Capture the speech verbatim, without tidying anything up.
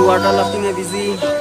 luar dalam tinggal busy.